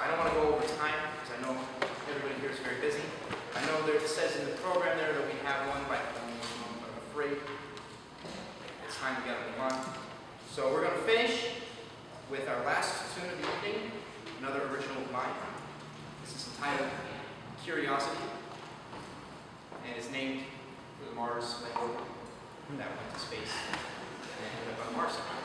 I don't want to go over time because I know everybody here is very busy. I know there, it says in the program there that we have one, but I'm afraid it's time to get on one. So we're going to finish with our last tune of the evening, another original of mine. This is entitled Curiosity, and it's named for the Mars lander that went to space and ended up on Mars.